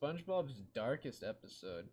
SpongeBob's darkest episode.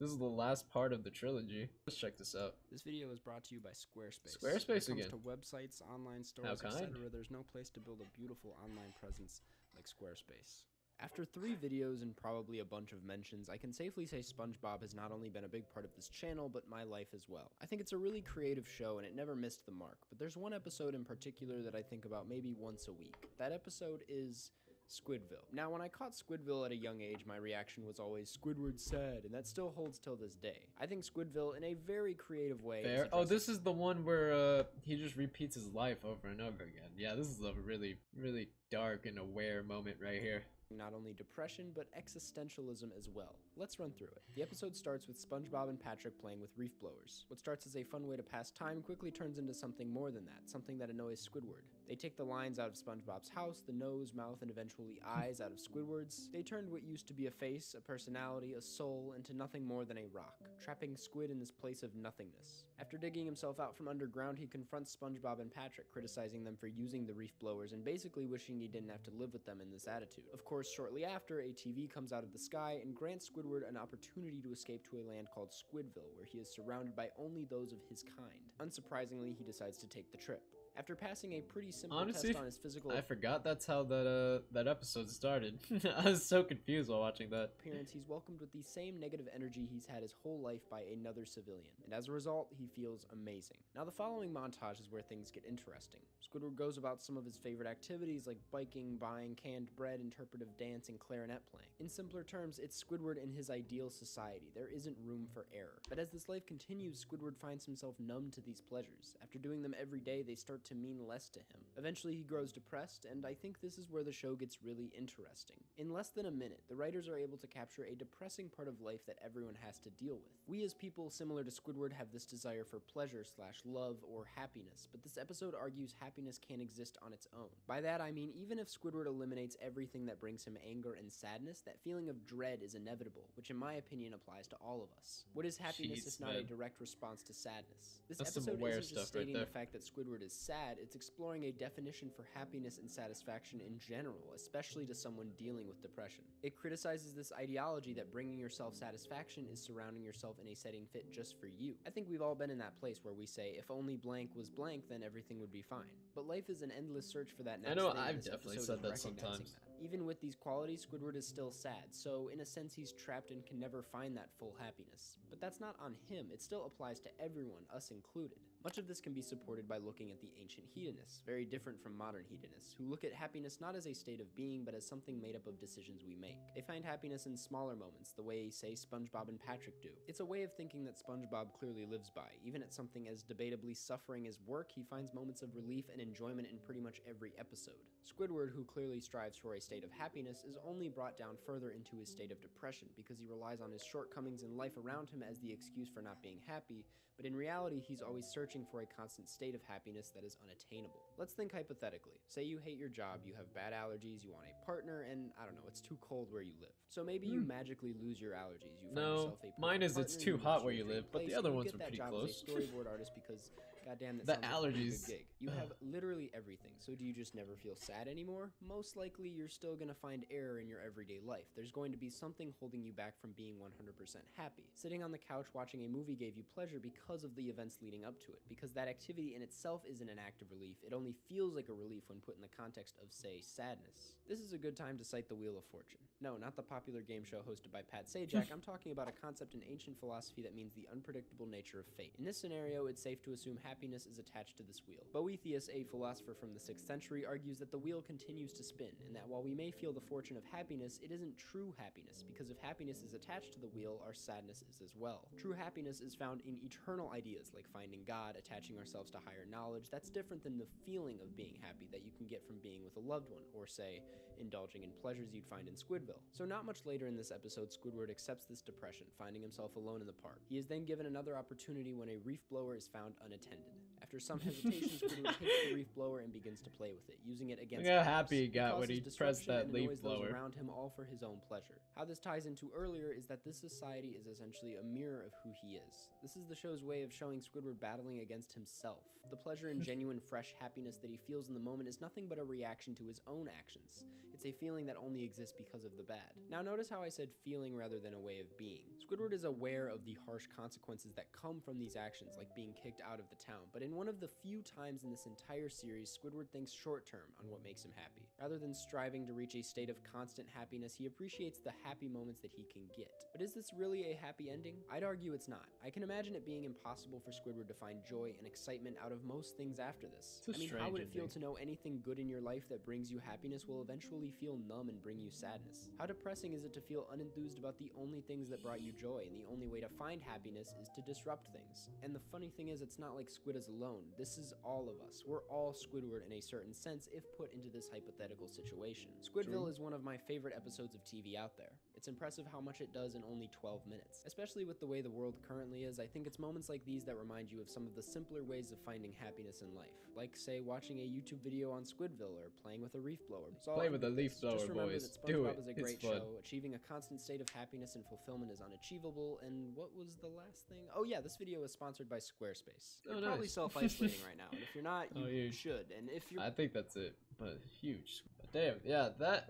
This is the last part of the trilogy. Let's check this out. This video is brought to you by Squarespace. Squarespace again. When it comes to websites, online stores, etc., there's no place to build a beautiful online presence like Squarespace. After 3 videos and probably a bunch of mentions, I can safely say SpongeBob has not only been a big part of this channel, but my life as well. I think it's a really creative show and it never missed the mark, but there's one episode in particular that I think about maybe once a week. That episode is Squidville. Now, when I caught Squidville at a young age, my reaction was always, "Squidward said," and that still holds till this day. I think Squidville, in a very creative way... Fair. Oh, this is the one where he just repeats his life over and over again. Yeah, this is a really, really dark and aware moment right here. Not only depression, but existentialism as well. Let's run through it. The episode starts with SpongeBob and Patrick playing with reef blowers. What starts as a fun way to pass time quickly turns into something more than that, something that annoys Squidward. They take the lines out of SpongeBob's house, the nose, mouth, and eventually eyes out of Squidward's. They turned what used to be a face, a personality, a soul, into nothing more than a rock, trapping Squid in this place of nothingness. After digging himself out from underground, he confronts SpongeBob and Patrick, criticizing them for using the reef blowers and basically wishing he didn't have to live with them in this attitude. Of course, shortly after, a TV comes out of the sky and grants Squidward an opportunity to escape to a land called Squidville, where he is surrounded by only those of his kind. Unsurprisingly, he decides to take the trip. After passing a pretty simple test on his physical... I forgot that's how that episode started. I was so confused while watching that. Appearance, he's welcomed with the same negative energy he's had his whole life by another civilian, and as a result, he feels amazing. Now, the following montage is where things get interesting. Squidward goes about some of his favorite activities like biking, buying canned bread, interpretive dance, and clarinet playing. In simpler terms, it's Squidward in his ideal society. There isn't room for error. But as this life continues, Squidward finds himself numb to these pleasures. After doing them every day, they start to mean less to him. Eventually he grows depressed, and I think this is where the show gets really interesting. In less than a minute, the writers are able to capture a depressing part of life that everyone has to deal with. We as people similar to Squidward have this desire for pleasure / love or happiness, but this episode argues happiness can't exist on its own. By that I mean even if Squidward eliminates everything that brings him anger and sadness, that feeling of dread is inevitable, which in my opinion applies to all of us. What is happiness is not a direct response to sadness. This episode isn't just stating the fact that Squidward is sad. It's exploring a definition for happiness and satisfaction in general, especially to someone dealing with depression. It criticizes this ideology that bringing yourself satisfaction is surrounding yourself in a setting fit just for you. I think we've all been in that place where we say, if only blank was blank, then everything would be fine. But life is an endless search for that next thing. I know, I've definitely said that sometimes. Even with these qualities, Squidward is still sad, so in a sense he's trapped and can never find that full happiness. But that's not on him, it still applies to everyone, us included. Much of this can be supported by looking at the ancient hedonists, very different from modern hedonists, who look at happiness not as a state of being, but as something made up of decisions we make. They find happiness in smaller moments, the way, say, SpongeBob and Patrick do. It's a way of thinking that SpongeBob clearly lives by. Even at something as debatably suffering as work, he finds moments of relief and enjoyment in pretty much every episode. Squidward, who clearly strives for a state of happiness, is only brought down further into his state of depression, because he relies on his shortcomings and life around him as the excuse for not being happy, but in reality, he's always searching for a constant state of happiness that is unattainable. Let's think hypothetically. Say you hate your job, you have bad allergies, you want a partner, and I don't know, it's too cold where you live. So maybe you magically lose your allergies. You find yourself a mine is partner, it's too hot where you live, but the other ones are pretty close. You get that job as a storyboard artist because, goddamn, that sounds like a good gig. You have literally everything, so do you just never feel sad anymore? Most likely you're still gonna find error in your everyday life. There's going to be something holding you back from being 100% happy. Sitting on the couch watching a movie gave you pleasure because of the events leading up to it, because that activity in itself isn't an act of relief, it only feels like a relief when put in the context of, say, sadness. This is a good time to cite the Wheel of Fortune. No, not the popular game show hosted by Pat Sajak, I'm talking about a concept in ancient philosophy that means the unpredictable nature of fate. In this scenario, it's safe to assume happiness is attached to this wheel. Boethius, a philosopher from the 6th century, argues that the wheel continues to spin, and that while we may feel the fortune of happiness, it isn't true happiness, because if happiness is attached to the wheel, our sadness is as well. True happiness is found in eternal ideas like finding God, attaching ourselves to higher knowledge. That's different than the feeling of being happy that you can get from being with a loved one, or say, indulging in pleasures you'd find in Squidville. So not much later in this episode, Squidward accepts this depression, finding himself alone in the park. He is then given another opportunity when a reef blower is found unattended. After some hesitation, Squidward takes the reef blower and begins to play with it, using it against others. Look how happy he got when he pressed that leaf blower. Those around him all for his own pleasure. How this ties into earlier is that this society is essentially a mirror of who he is. This is the show's way of showing Squidward battling against himself. The pleasure and genuine fresh happiness that he feels in the moment is nothing but a reaction to his own actions. It's It's a feeling that only exists because of the bad. Now notice how I said feeling rather than a way of being. Squidward is aware of the harsh consequences that come from these actions, like being kicked out of the town, but in one of the few times in this entire series, Squidward thinks short-term on what makes him happy. Rather than striving to reach a state of constant happiness, he appreciates the happy moments that he can get. But is this really a happy ending? I'd argue it's not. I can imagine it being impossible for Squidward to find joy and excitement out of most things after this. I mean, how would it feel to know anything good in your life that brings you happiness will eventually feel numb and bring you sadness? How depressing is it to feel unenthused about the only things that brought you joy, and the only way to find happiness is to disrupt things? And the funny thing is, it's not like Squid is alone. This is all of us. We're all Squidward in a certain sense if put into this hypothetical situation. Squidville is one of my favorite episodes of TV out there. It's impressive how much it does in only 12 minutes. Especially with the way the world currently is, I think it's moments like these that remind you of some of the simpler ways of finding happiness in life. Like, say, watching a YouTube video on Squidville or playing with a leaf blower. Play with a leaf blower, boys. Just remember that SpongeBob is a great show. Achieving a constant state of happiness and fulfillment is unachievable. And what was the last thing? Oh yeah, this video is sponsored by Squarespace. You're probably self-isolating right now, and if you're not, you should. And if you're, I think that's it. But huge. But damn, yeah, that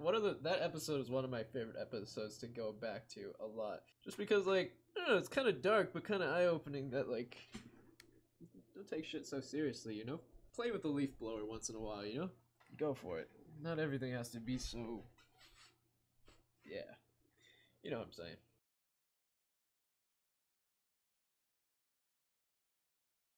episode is one of my favorite episodes to go back to a lot. Just because, like, I don't know, it's kind of dark, but kind of eye-opening that, like, don't take shit so seriously, you know? Play with the leaf blower once in a while, you know? Go for it. Not everything has to be so... yeah. You know what I'm saying.